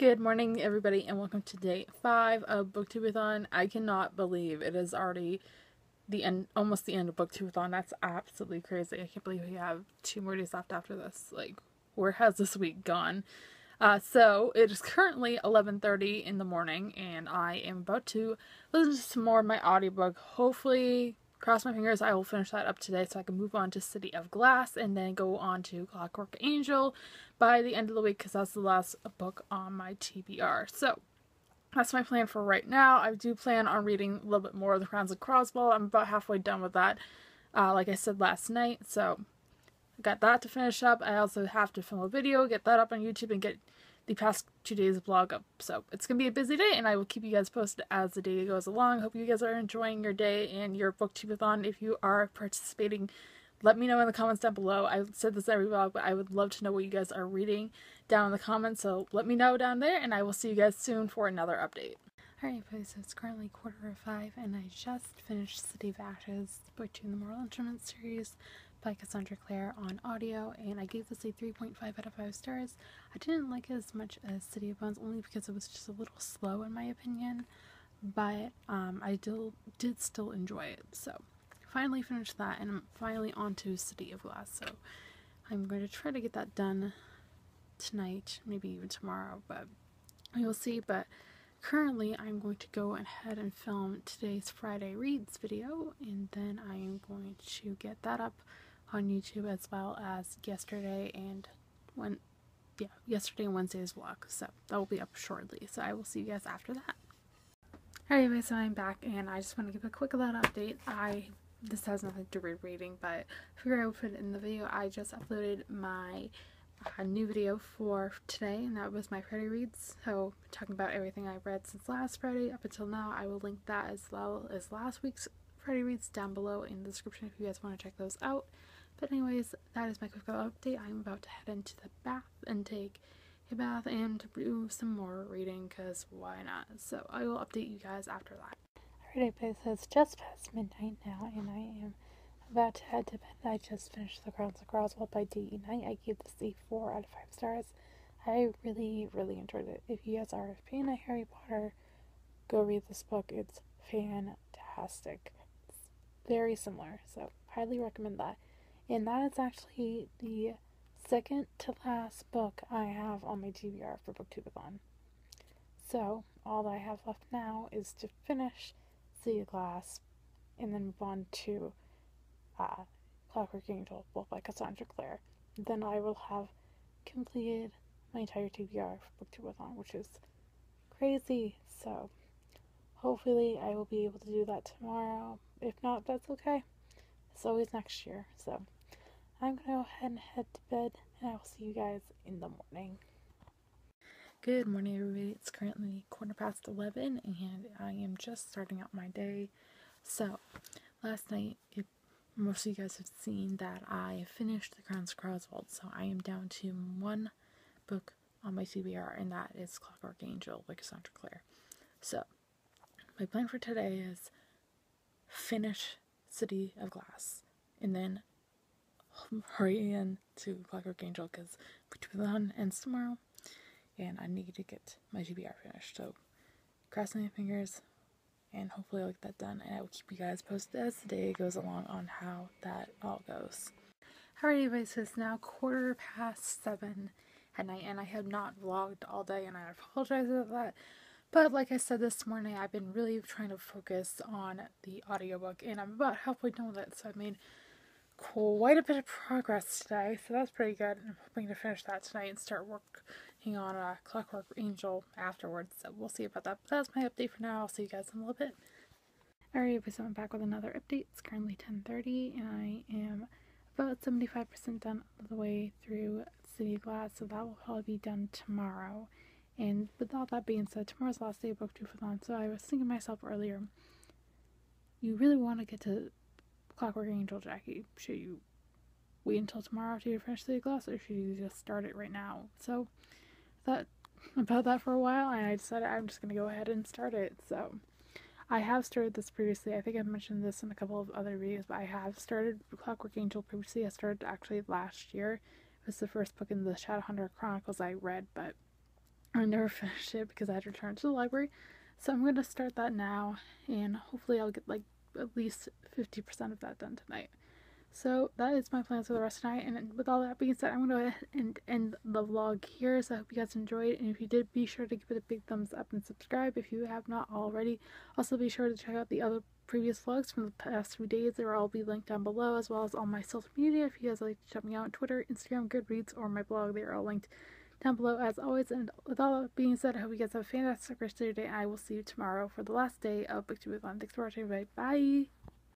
Good morning, everybody, and welcome to day 5 of BookTube-a-Thon. I cannot believe it is already the end, almost the end of BookTube-a-Thon. That's absolutely crazy. I can't believe we have 2 more days left after this. Like, where has this week gone? So it is currently 11:30 in the morning, and I am about to listen to some more of my audiobook. Hopefully, cross my fingers, I will finish that up today so I can move on to City of Glass and then go on to Clockwork Angel by the end of the week because that's the last book on my TBR. So that's my plan for right now. I do plan on reading a little bit more of The Crowns of Croswald. I'm about halfway done with that, like I said last night. So I got that to finish up. I also have to film a video, get that up on YouTube, and get the past 2 days vlog up. So it's gonna be a busy day, and I will keep you guys posted as the day goes along. Hope you guys are enjoying your day and your BookTube-a-Thon. If you are participating, let me know in the comments down below. I said this every vlog, but I would love to know what you guys are reading down in the comments, so let me know down there, and I will see you guys soon for another update. Alright, so it's currently 4:45, and I just finished City of Ashes, book 2 in the Moral Instruments series by Cassandra Clare on audio, and I gave this a 3.5 out of 5 stars. I didn't like it as much as City of Bones, only because it was just a little slow in my opinion, but I did still enjoy it. So finally finished that, and I'm finally on to City of Glass, so I'm going to try to get that done tonight, maybe even tomorrow, but we will see. But currently I'm going to go ahead and film today's Friday Reads video, and then I am going to get that up on YouTube as well as yesterday and yesterday and Wednesday's vlog, so that will be up shortly. So I will see you guys after that. Alright guys, so I'm back, and I just want to give a quick little update. This has nothing to do with reading, but I figured I would put it in the video. I just uploaded my new video for today, and that was my Friday Reads, so talking about everything I read since last Friday up until now. I will link that as well as last week's Friday Reads down below in the description if you guys want to check those out. But anyways, that is my quick little update. I'm about to head into the bath and take a bath and do some more reading because why not? So I will update you guys after that. Alright, so it's just past midnight now, and I am about to head to bed. I just finished The Crowns of Croswald by D.E. Night. I gave this a 4 out of 5 stars. I really, really enjoyed it. If you guys are a fan of Harry Potter, go read this book. It's fantastic. It's very similar, so highly recommend that. And that is actually the second to last book I have on my TBR for BookTube-a-Thon. So all that I have left now is to finish City of Glass and then move on to Clockwork Angel, both by Cassandra Clare. Then I will have completed my entire TBR for BookTube-a-Thon, which is crazy. So hopefully I will be able to do that tomorrow. If not, that's okay. It's always next year. So I'm going to go ahead and head to bed, and I will see you guys in the morning. Good morning, everybody. It's currently 11:15, and I am just starting out my day. So last night, most of you guys have seen that I finished The Crowns of Croswald, so I am down to 1 book on my TBR, and that is Clockwork Angel by Cassandra Clare. So my plan for today is finish City of Glass and then hurry in to Clockwork Angel because BookTube-a-Thon ends tomorrow, and I need to get my TBR finished. So cross my fingers, and hopefully I'll get that done, and I will keep you guys posted as the day goes along on how that all goes. Alrighty, guys, so it's now 7:15 at night, and I have not vlogged all day, and I apologize about that. But like I said this morning, I've been really trying to focus on the audiobook, and I'm about halfway done with it, so I made quite a bit of progress today, so that's pretty good. I'm hoping to finish that tonight and start working on Clockwork Angel afterwards, so we'll see about that. But that's my update for now. I'll see you guys in a little bit. Alright, so I'm back with another update. It's currently 10:30, and I am about 75% done all the way through City of Glass, so that will probably be done tomorrow. And with all that being said, tomorrow's the last day of BookTube-a-Thon, so I was thinking to myself earlier, you really want to get to Clockwork Angel, Jackie. Should you wait until tomorrow to finish City of Glass, or should you just start it right now? So I thought about that for a while, and I decided I'm just going to go ahead and start it. So I have started this previously. I think I've mentioned this in a couple of other videos, but I have started Clockwork Angel previously. I started actually last year. It was the first book in the Shadowhunter Chronicles I read, but I never finished it because I had to return to the library, so I'm going to start that now, and hopefully I'll get like at least 50% of that done tonight. So that is my plans for the rest of the night, and with all that being said, I'm going to go ahead and end the vlog here. So I hope you guys enjoyed, and if you did, be sure to give it a big thumbs up and subscribe if you have not already. Also be sure to check out the other previous vlogs from the past few days. They will all be linked down below, as well as all my social media if you guys like to check me out on Twitter, Instagram, Goodreads, or my blog. They are all linked down below as always, and with all that being said, I hope you guys have a fantastic rest of your day, and I will see you tomorrow for the last day of BookTube-a-Thon. Thanks for watching, everybody. Bye!